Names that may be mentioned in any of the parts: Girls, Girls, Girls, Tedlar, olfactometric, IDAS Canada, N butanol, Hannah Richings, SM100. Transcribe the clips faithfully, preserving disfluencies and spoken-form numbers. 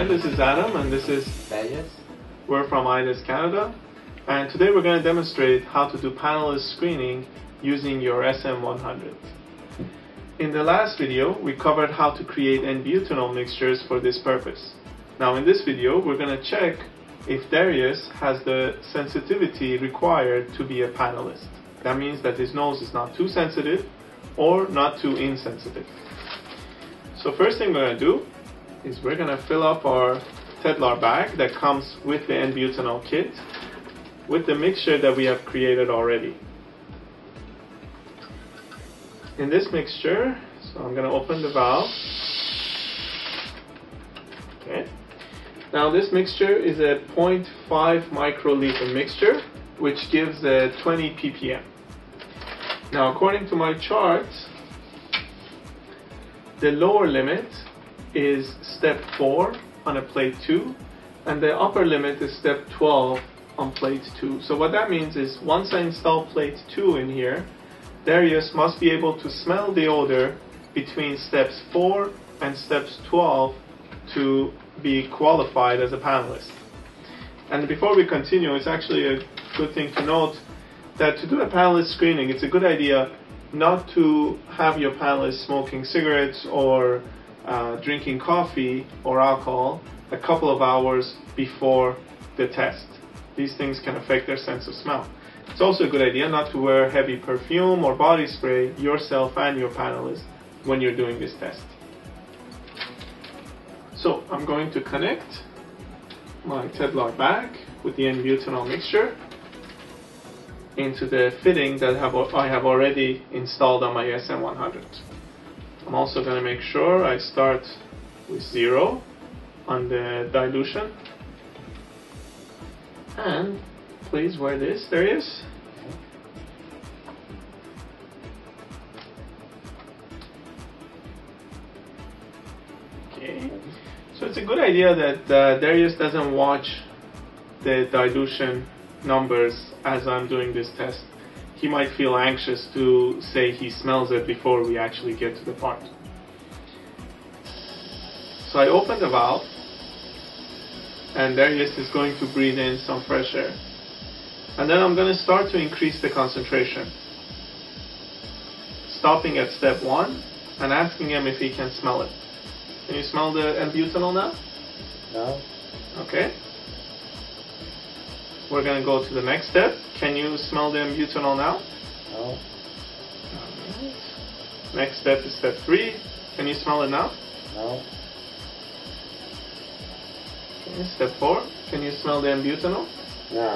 Hi, this is Adam and this is Darius. We're from I D A S Canada, and today we're going to demonstrate how to do panelist screening using your S M one hundred. In the last video, we covered how to create N butanol mixtures for this purpose. Now in this video, we're going to check if Darius has the sensitivity required to be a panelist. That means that his nose is not too sensitive or not too insensitive. So first thing we're going to do is we're going to fill up our Tedlar bag that comes with the N butanol kit with the mixture that we have created already. In this mixture, so I'm going to open the valve. Okay. Now this mixture is a zero point five microliter mixture, which gives a twenty P P M. Now according to my chart, the lower limit is step four on a plate two, and the upper limit is step twelve on plate two. So what that means is once I install plate two in here, Darius must be able to smell the odor between steps four and steps twelve to be qualified as a panelist. And before we continue, it's actually a good thing to note that to do a panelist screening, it's a good idea not to have your panelists smoking cigarettes or Uh, drinking coffee or alcohol a couple of hours before the test. These things can affect their sense of smell. It's also a good idea not to wear heavy perfume or body spray yourself and your panelists when you're doing this test. So I'm going to connect my Tedlar bag with the N butanol mixture into the fitting that have, I have already installed on my S M one hundred. I'm also going to make sure I start with zero on the dilution. And please wear this, there it is. Okay. So it's a good idea that uh, Darius doesn't watch the dilution numbers as I'm doing this test. He might feel anxious to say he smells it before we actually get to the part. So I open the valve, and Darius is going to breathe in some fresh air. And then I'm going to start to increase the concentration, stopping at step one and asking him if he can smell it. Can you smell the N butanol now? No. Okay. We're going to go to the next step. Can you smell the N butanol now? No. Next step is step three. Can you smell it now? No. Okay, step four. Can you smell the N butanol? No.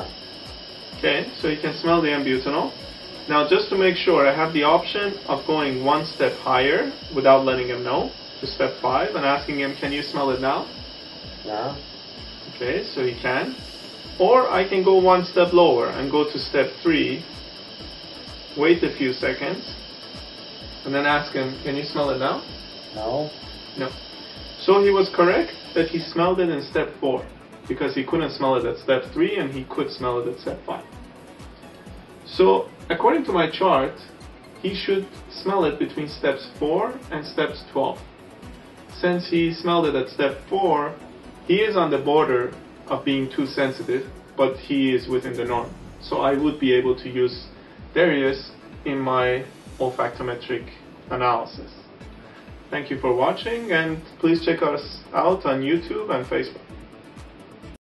Okay, so you can smell the N butanol. Now just to make sure, I have the option of going one step higher without letting him know to step five and asking him, can you smell it now? No. Okay, so he can. Or I can go one step lower and go to step three, wait a few seconds, and then ask him, can you smell it now? No. No. So he was correct that he smelled it in step four, because he couldn't smell it at step three and he could smell it at step five. So according to my chart, he should smell it between steps four and steps twelve. Since he smelled it at step four, he is on the border of being too sensitive, but he is within the norm. So I would be able to use Darius in my olfactometric analysis. Thank you for watching, and please check us out on YouTube and Facebook.